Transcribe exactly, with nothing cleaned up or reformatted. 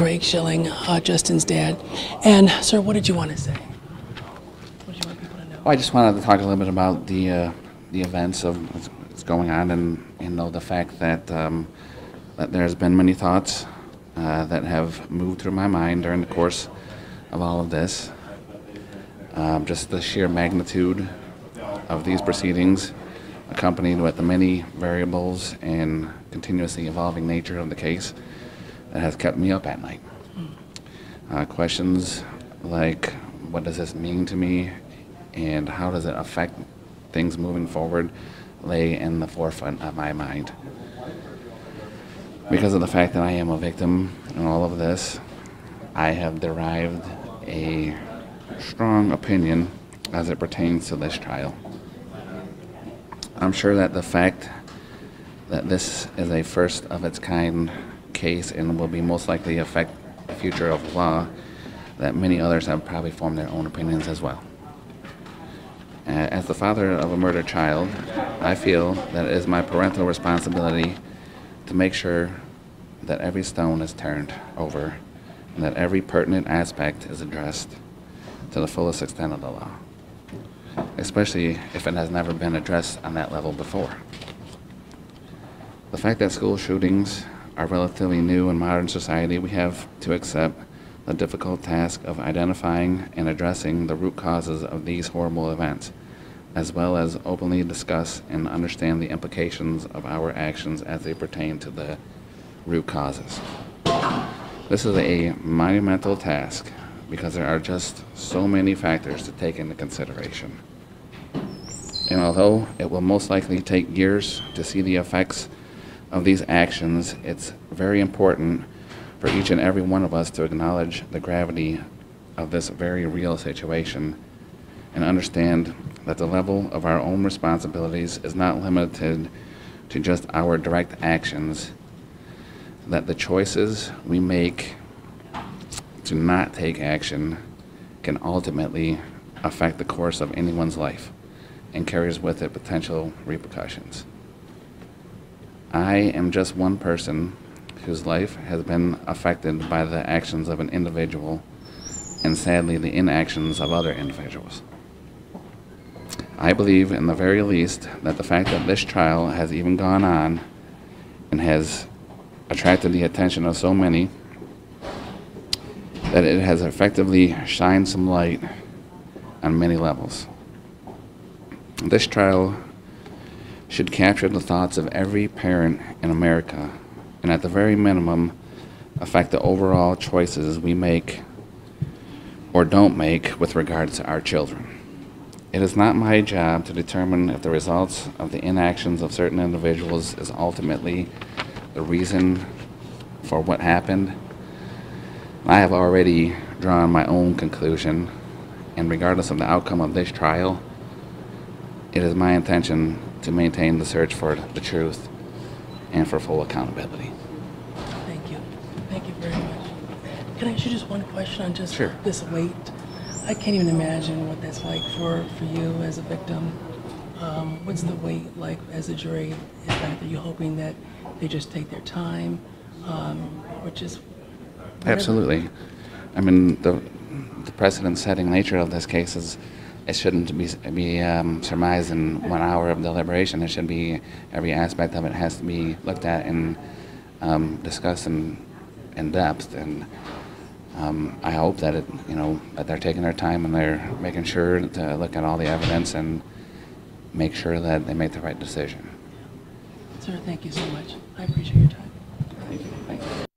Craig Shilling, uh, Justin's dad. And, sir, what did you want to say? What did you want people to know? Well, I just wanted to talk a little bit about the uh, the events of what's going on, and you know the fact that um, that there's been many thoughts uh, that have moved through my mind during the course of all of this. Um, just the sheer magnitude of these proceedings, accompanied with the many variables and continuously evolving nature of the case, that has kept me up at night. Uh, questions like, what does this mean to me, and how does it affect things moving forward, lay in the forefront of my mind. Because of the fact that I am a victim in all of this, I have derived a strong opinion as it pertains to this trial. I'm sure that the fact that this is a first of its kind case and will be most likely affect the future of law, that many others have probably formed their own opinions as well. As the father of a murdered child, I feel that it is my parental responsibility to make sure that every stone is turned over and that every pertinent aspect is addressed to the fullest extent of the law, especially if it has never been addressed on that level before. The fact that school shootings are relatively new in modern society, we have to accept the difficult task of identifying and addressing the root causes of these horrible events, as well as openly discuss and understand the implications of our actions as they pertain to the root causes. This is a monumental task because there are just so many factors to take into consideration. And although it will most likely take years to see the effects of these actions, it's very important for each and every one of us to acknowledge the gravity of this very real situation and understand that the level of our own responsibilities is not limited to just our direct actions, that the choices we make to not take action can ultimately affect the course of anyone's life and carries with it potential repercussions. I am just one person whose life has been affected by the actions of an individual and sadly the inactions of other individuals. I believe in the very least that the fact that this trial has even gone on and has attracted the attention of so many, that it has effectively shined some light on many levels. This trial should capture the thoughts of every parent in America, and at the very minimum, affect the overall choices we make or don't make with regards to our children. It is not my job to determine if the results of the inactions of certain individuals is ultimately the reason for what happened. I have already drawn my own conclusion, and regardless of the outcome of this trial, it is my intention to maintain the search for the truth and for full accountability. Thank you. Thank you very much. Can I ask you just one question on just sure. this weight? I can't even imagine what that's like for, for you as a victim. Um, what's the weight like as a jury? In fact, are you hoping that they just take their time, um, or just whatever? Absolutely. I mean, the, the precedent-setting nature of this case is it shouldn't be, be um, surmised in one hour of deliberation. It should be, every aspect of it has to be looked at and um, discussed in, in depth. And um, I hope that it, you know, that they're taking their time and they're making sure to look at all the evidence and make sure that they make the right decision. Sir, thank you so much. I appreciate your time. Thank you. Thank you.